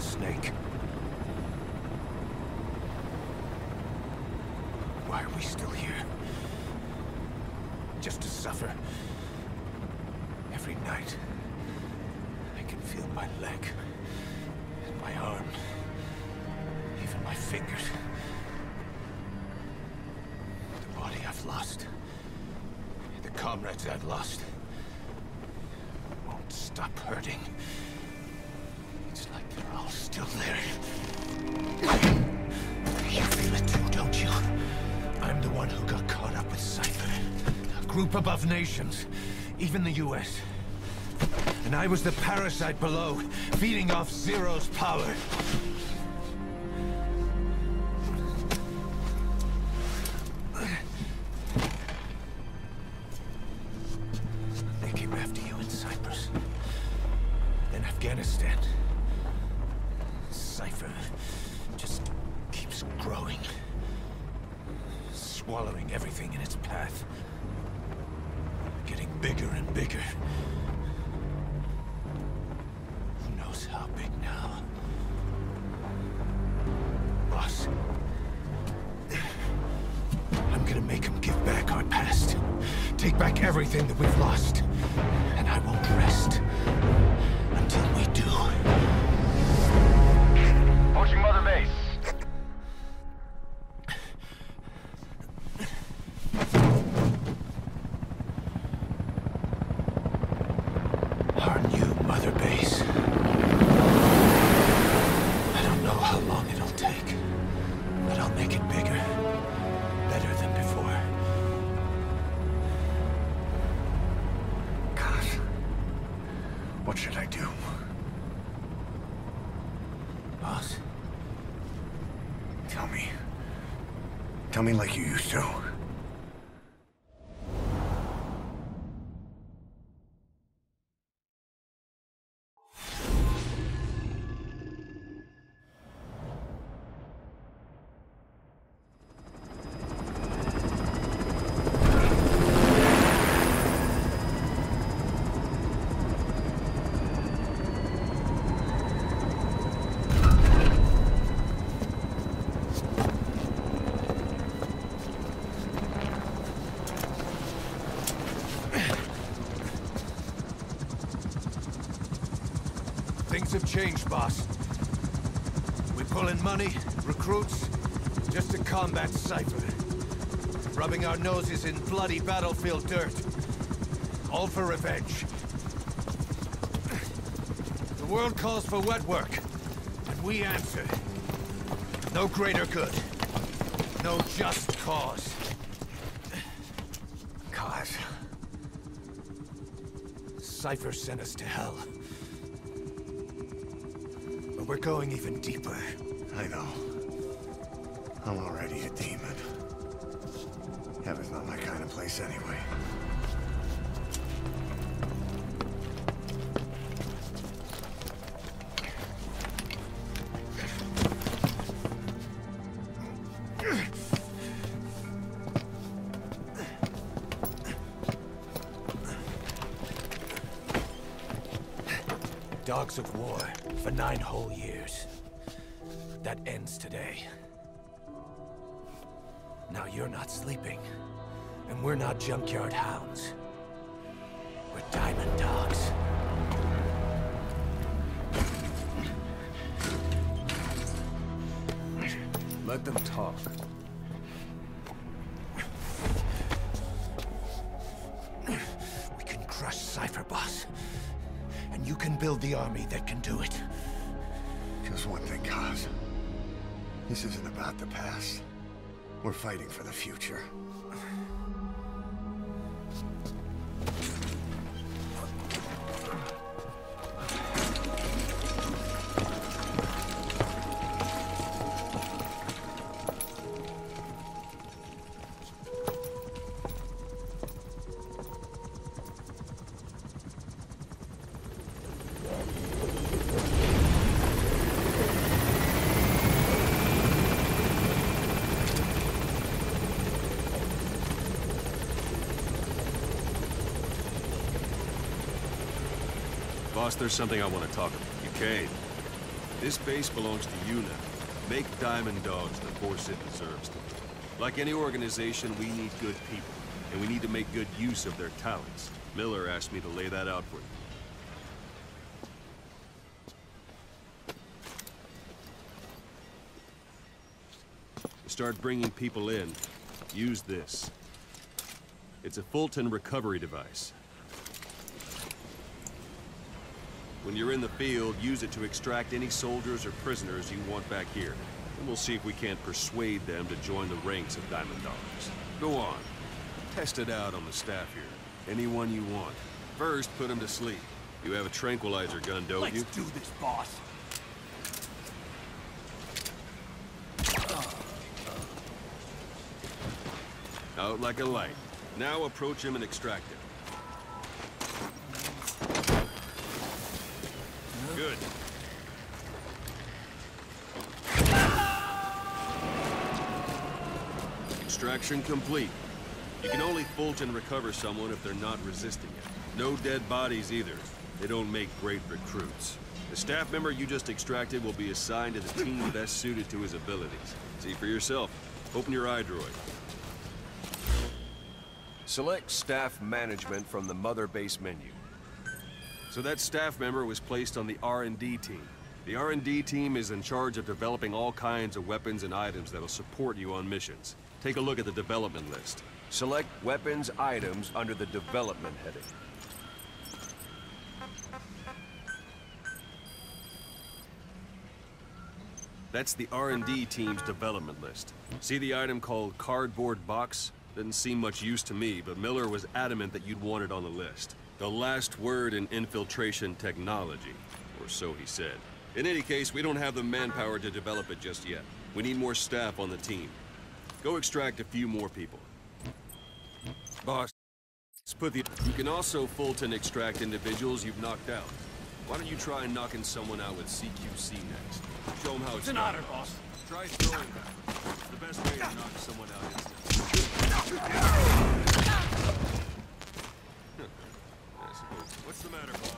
Snake. Why are we still here? Just to suffer. Every night, I can feel my leg, and my arm, even my fingers. The body I've lost, and the comrades I've lost, won't stop hurting. It's like they're all still there. You feel it too, don't you? I'm the one who got caught up with Cipher. A group above nations, even the US. And I was the parasite below, feeding off Zero's power. They came after you in Cyprus, then Afghanistan. Cipher just keeps growing, swallowing everything in its path. Getting bigger and bigger. Who knows how big now? Boss, I'm gonna make him give back our past. Take back everything that we've lost. And I won't rest until we do. Approaching Mother Base. Like you used to. Things have changed, boss. We pull in money, recruits, just to combat Cipher. Rubbing our noses in bloody battlefield dirt. All for revenge. The world calls for wet work, and we answer. No greater good. No just cause. Cause? Cipher sent us to hell. We're going even deeper. I know. I'm already a demon. Heaven's not my kind of place anyway. Dogs of war. For 9 whole years. That ends today. Now you're not sleeping, and we're not junkyard hounds. We're Diamond Dogs. Let them talk. We can crush Cipher, boss. And you can build the army that can do it. Just one thing, Kaz. This isn't about the past. We're fighting for the future. Boss, there's something I want to talk about. You came. This base belongs to you now. Make Diamond Dogs the force it deserves to be. Like any organization, we need good people, and we need to make good use of their talents. Miller asked me to lay that out for you. To start bringing people in, use this. It's a Fulton recovery device. When you're in the field, use it to extract any soldiers or prisoners you want back here. And we'll see if we can't persuade them to join the ranks of Diamond Dogs. Go on. Test it out on the staff here. Anyone you want. First, put them to sleep. You have a tranquilizer gun, don't you? Let's do this, boss. Out like a light. Now approach him and extract him. Good. Extraction complete. You can only Fulton recover someone if they're not resisting it. No dead bodies either. They don't make great recruits. The staff member you just extracted will be assigned to the team best suited to his abilities. See for yourself. Open your iDroid. Select Staff Management from the Mother Base menu. So that staff member was placed on the R&D team. The R&D team is in charge of developing all kinds of weapons and items that'll support you on missions. Take a look at the development list. Select Weapons Items under the Development heading. That's the R&D team's development list. See the item called Cardboard Box? Didn't seem much use to me, but Miller was adamant that you'd want it on the list. The last word in infiltration technology, or so he said. In any case, we don't have the manpower to develop it just yet. We need more staff on the team. Go extract a few more people. Boss, let's put the... You can also Fulton extract individuals you've knocked out. Why don't you try knocking someone out with CQC next? Show them how it's done. It's an honor, boss. Try throwing that. It's the best way to knock someone out instantly. What's the matter, boss?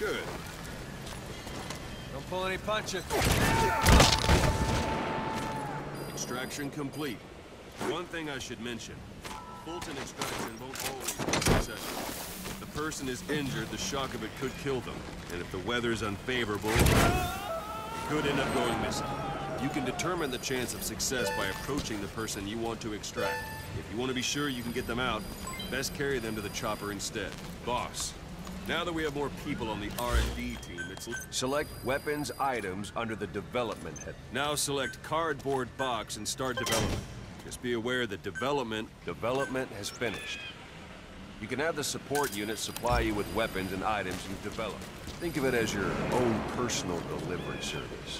Good. Don't pull any punches. Extraction complete. One thing I should mention. Fulton extraction won't always be successful. If a person is injured, the shock of it could kill them. And if the weather's unfavorable, it could end up going missing. You can determine the chance of success by approaching the person you want to extract. If you want to be sure you can get them out, best carry them to the chopper instead. Boss, now that we have more people on the R&D team, it's... Select Weapons Items under the Development head. Now select Cardboard Box and start development. Just be aware that development has finished. You can have the support unit supply you with weapons and items you've developed. Think of it as your own personal delivery service.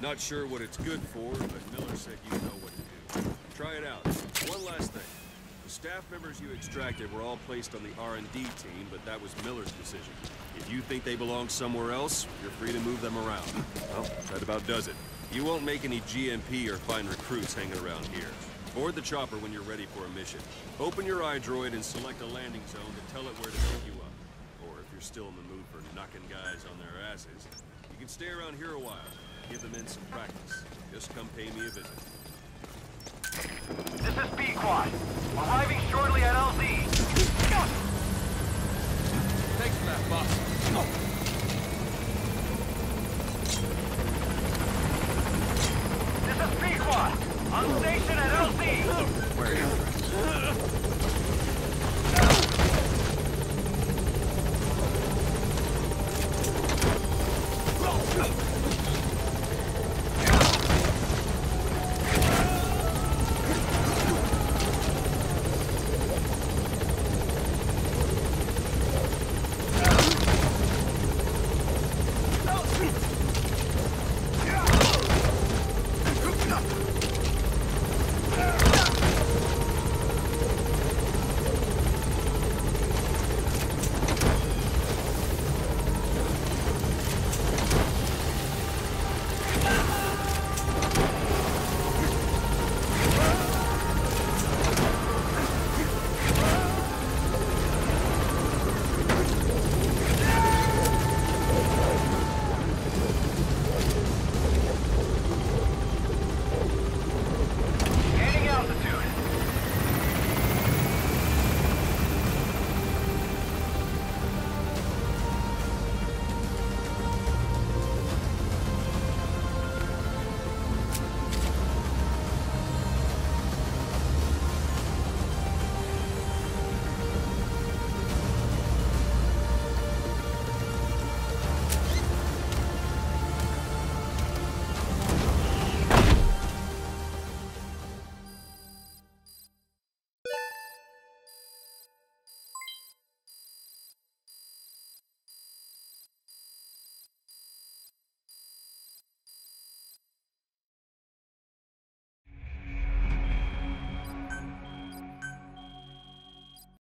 Not sure what it's good for, but Miller said you know what to do. Try it out. One last thing. The staff members you extracted were all placed on the R&D team, but that was Miller's decision. If you think they belong somewhere else, you're free to move them around. Well, that about does it. You won't make any GMP or fine recruits hanging around here. Board the chopper when you're ready for a mission. Open your iDroid and select a landing zone to tell it where to pick you up. Or if you're still in the mood for knocking guys on their asses, you can stay around here a while. Give the men some practice. Just come pay me a visit. This is P-Quad. Arriving shortly at LZ. Thanks for that, boss. Oh. This is P-Quad. On station at LZ. Where are you?